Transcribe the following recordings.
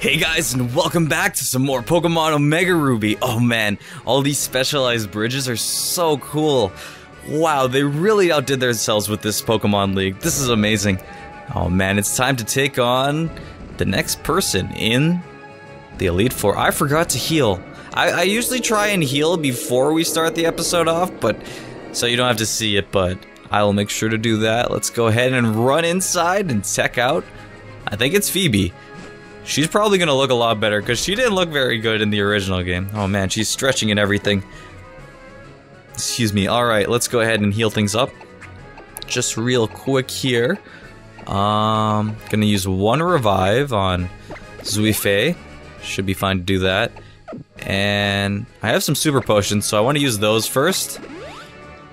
Hey guys, and welcome back to some more Pokemon Omega Ruby. Oh man, all these specialized bridges are so cool. Wow, they really outdid themselves with this Pokemon League. This is amazing. Oh man, it's time to take on the next person in the Elite Four. I forgot to heal. I usually try and heal before we start the episode off, but so you don't have to see it, but I will make sure to do that. Let's go ahead and run inside and check out. I think it's Phoebe. She's probably gonna look a lot better because she didn't look very good in the original game. Oh man, she's stretching and everything. Excuse me. Alright, let's go ahead and heal things up. Just real quick here. Gonna use one revive on Zweifei. Should be fine to do that. And I have some super potions, so I want to use those first.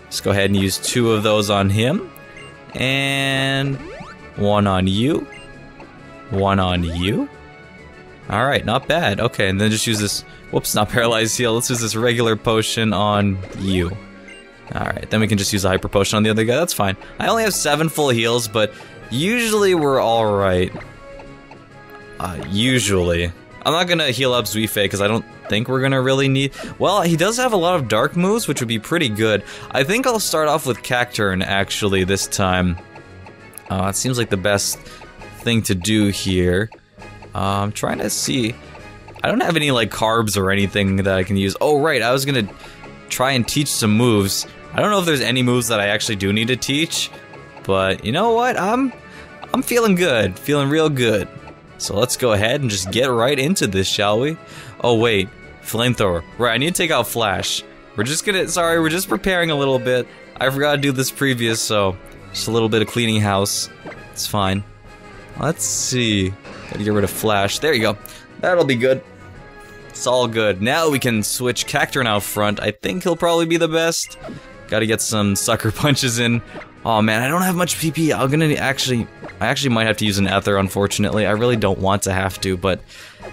Let's go ahead and use two of those on him. And one on you. One on you. Alright, not bad. Okay, and then just use this... Whoops, not Paralyzed Heal. Let's use this regular potion on you. Alright, then we can just use a Hyper Potion on the other guy. That's fine. I only have 7 full heals, but usually we're alright. Usually. I'm not gonna heal up Zweifei because I don't think we're gonna really need... Well, he does have a lot of dark moves, which would be pretty good. I think I'll start off with Cacturne, actually, this time. It seems like the best thing to do here. I'm trying to see. I don't have any like carbs or anything that I can use. Oh right, I was gonna try and teach some moves. I don't know if there's any moves that I actually do need to teach, but you know what? I'm feeling good, feeling real good. So let's go ahead and just get right into this, shall we? Oh wait, flamethrower. Right, I need to take out Flash. We're just preparing a little bit. I forgot to do this previous, so just a little bit of cleaning house. It's fine. Let's see. Gotta get rid of Flash. There you go. That'll be good. It's all good. Now we can switch Cacturne out front. I think he'll probably be the best. Gotta get some Sucker Punches in. Oh man, I don't have much PP. I'm gonna actually... I actually might have to use an Ether, unfortunately. I really don't want to have to, but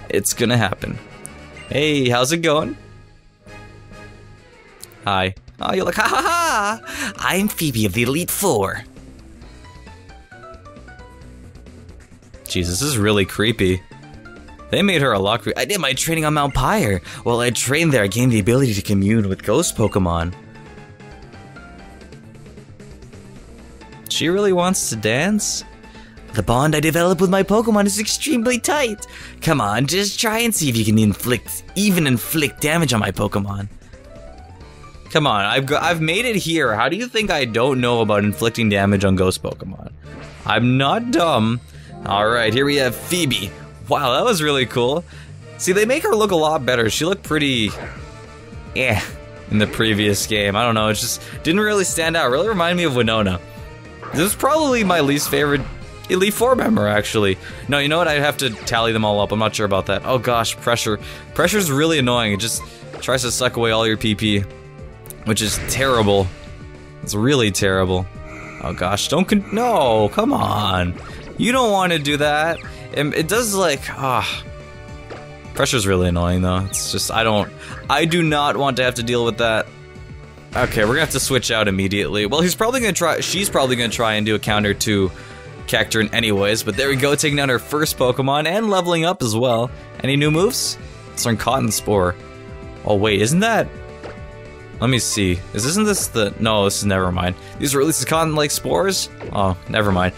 it's gonna happen. Hey, how's it going? Hi. Oh, you're like, ha ha ha! I'm Phoebe of the Elite Four. Jeez, this is really creepy. They made her a lot creepy. I did my training on Mount Pyre. While I trained there, I gained the ability to commune with ghost Pokemon. She really wants to dance? The bond I developed with my Pokemon is extremely tight. Come on, just try and see if you can inflict damage on my Pokemon. Come on, I've made it here. How do you think I don't know about inflicting damage on ghost Pokemon? I'm not dumb. Alright, here we have Phoebe. Wow, that was really cool. See, they make her look a lot better. She looked pretty... eh, in the previous game. I don't know, it just didn't really stand out. It really reminded me of Winona. This is probably my least favorite Elite Four member, actually. No, you know what? I'd have to tally them all up. I'm not sure about that. Oh gosh, pressure. Pressure's really annoying. It just tries to suck away all your PP, which is terrible. It's really terrible. Oh gosh, don't no, come on. You don't want to do that. It does like, pressure's really annoying though. It's just, I do not want to have to deal with that. Okay, we're gonna have to switch out immediately. Well, she's probably gonna try and do a counter to Cacturne anyways, but there we go, taking down her first Pokemon and leveling up as well. Any new moves? Let's learn Cotton Spore. Oh wait, isn't that... Let me see. Isn't this the... No, this is never mind. These releases cotton-like spores? Oh, never mind.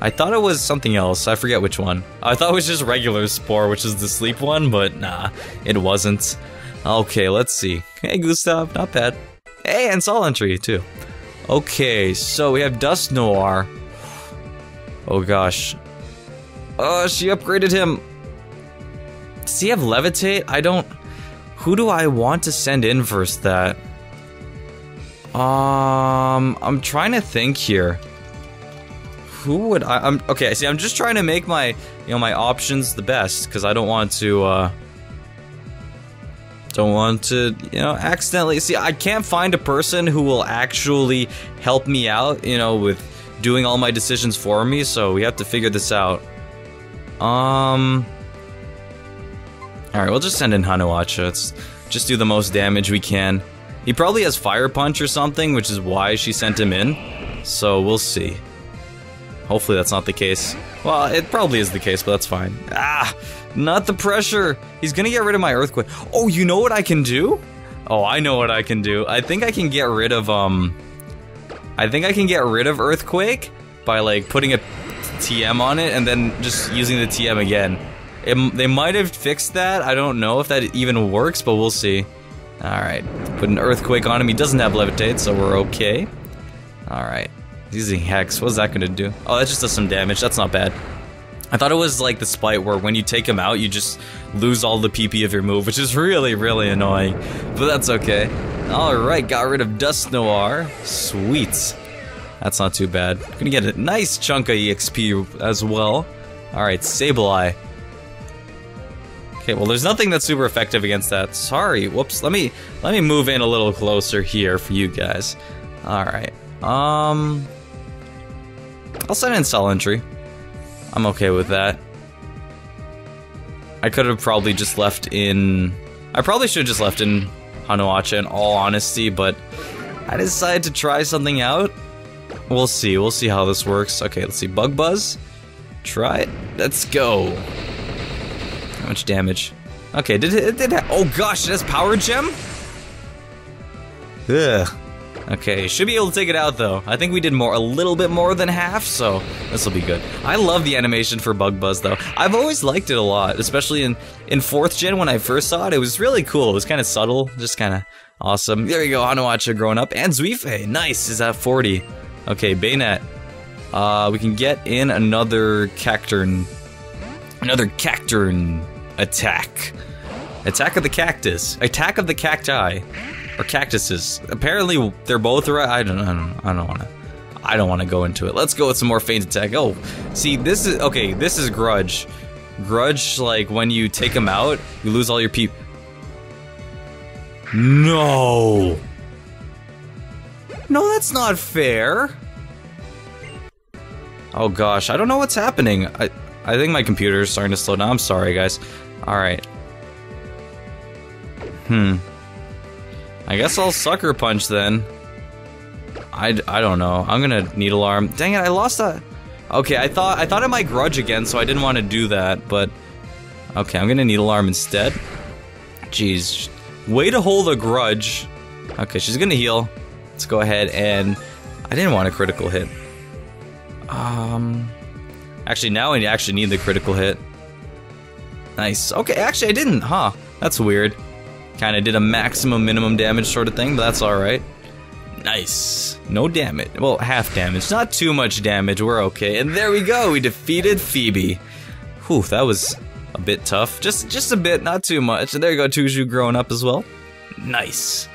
I thought it was something else. I forget which one. I thought it was just regular Spore, which is the sleep one, but nah, it wasn't. Okay, let's see. Hey, Gustav, not bad. Hey, and Solentry, too. Okay, so we have Dusknoir. Oh, gosh. Oh, she upgraded him. Does he have Levitate? I don't... Who do I want to send in first that? I'm trying to think here. Who would I'm okay, see, I'm just trying to make my, you know, my options the best, because I don't want to, you know, accidentally... See, I can't find a person who will actually help me out, you know, with doing all my decisions for me, so we have to figure this out. Alright, we'll just send in Hanuwatch. Let's just do the most damage we can. He probably has Fire Punch or something, which is why she sent him in, so we'll see. Hopefully that's not the case. Well, it probably is the case, but that's fine. Ah, not the pressure. He's gonna get rid of my Earthquake. Oh, you know what I can do? Oh, I know what I can do. I think I can get rid of, I think I can get rid of Earthquake by, like, putting a TM on it and then just using the TM again. They might have fixed that. I don't know if that even works, but we'll see. Alright, put an Earthquake on him. He doesn't have Levitate, so we're okay. Alright. Using Hex. What's that gonna do? Oh, that just does some damage. That's not bad. I thought it was like the Spite where when you take him out, you just lose all the PP of your move, which is really, really annoying. But that's okay. Alright, got rid of Dusknoir. Sweet. That's not too bad. Gonna get a nice chunk of EXP as well. Alright, Sableye. Okay, well, there's nothing that's super effective against that. Sorry, whoops. Let me move in a little closer here for you guys. Alright. I'll send in Solentry. I'm okay with that. I could have probably just left in... I probably should have just left in Hanuacha in all honesty, but... I decided to try something out. We'll see. We'll see how this works. Okay, let's see. Bug Buzz. Try it. Let's go. How much damage? Okay, did it oh gosh, it has Power Gem? Ugh. Okay, should be able to take it out though. I think we did more, a little bit more than half, so this will be good. I love the animation for Bug Buzz though. I've always liked it a lot, especially in 4th gen when I first saw it. It was really cool. It was kind of subtle, just kind of awesome. There you go, Anuacha growing up. And Zweifei, nice, is at 40. Okay, Banette. We can get in another Cacturne. Another Cacturne attack. Attack of the cactus. Attack of the cacti. Or cactuses. Apparently they're both right. I don't wanna go into it. Let's go with some more feint attack. Oh, see, this is okay, this is Grudge. Grudge, like when you take him out, you lose all your peep. No. No, that's not fair. Oh gosh, I don't know what's happening. I think my computer is starting to slow down. I'm sorry, guys. Alright. I guess I'll Sucker Punch then. I don't know. I'm gonna Needle Arm. Dang it, I lost that. Okay, I thought it might Grudge again, so I didn't want to do that, but... Okay, I'm gonna Needle Arm instead. Jeez. Way to hold a grudge. Okay, she's gonna heal. Let's go ahead and... I didn't want a critical hit. Actually, now I actually need the critical hit. Nice. Okay, actually, I didn't, huh? That's weird. Kinda did a maximum minimum damage sort of thing, but that's alright. Nice. No damage. Well, half damage. Not too much damage. We're okay. And there we go. We defeated Phoebe. Whew, that was a bit tough. Just a bit, not too much. And there you go, Tuju growing up as well. Nice.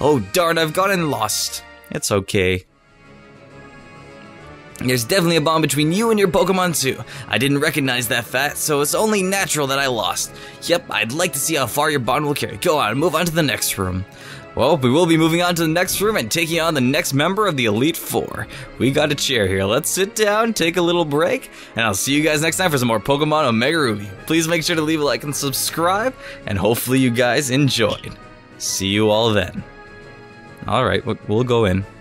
Oh, darn, I've gotten lost. It's okay. There's definitely a bond between you and your Pokemon too. I didn't recognize that fact, so it's only natural that I lost. Yep, I'd like to see how far your bond will carry. Go on, move on to the next room. Well, we will be moving on to the next room and taking on the next member of the Elite Four. We got a chair here. Let's sit down, take a little break, and I'll see you guys next time for some more Pokemon Omega Ruby. Please make sure to leave a like and subscribe, and hopefully you guys enjoyed. See you all then. Alright, we'll go in.